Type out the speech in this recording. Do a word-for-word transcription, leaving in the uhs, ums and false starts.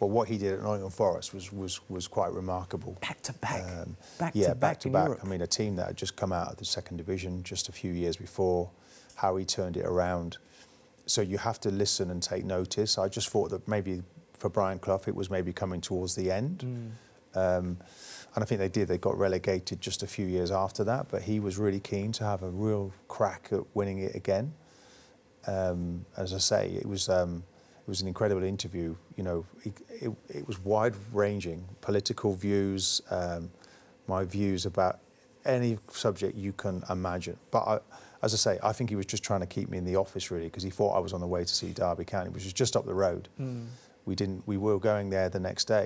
well, what he did at Nottingham Forest was was was quite remarkable. Back to back, um, back yeah, to back, back to back. Europe. I mean, a team that had just come out of the second division just a few years before, how he turned it around. So you have to listen and take notice. I just thought that maybe for Brian Clough it was maybe coming towards the end. Mm. Um, and I think they did. They got relegated just a few years after that, but he was really keen to have a real crack at winning it again. Um, as I say, it was um, it was an incredible interview. You know, it, it, it was wide-ranging, political views, um, my views about any subject you can imagine. But I, as I say, I think he was just trying to keep me in the office really, because he thought I was on the way to see Derby County, which was just up the road. Mm. We didn't. We were going there the next day.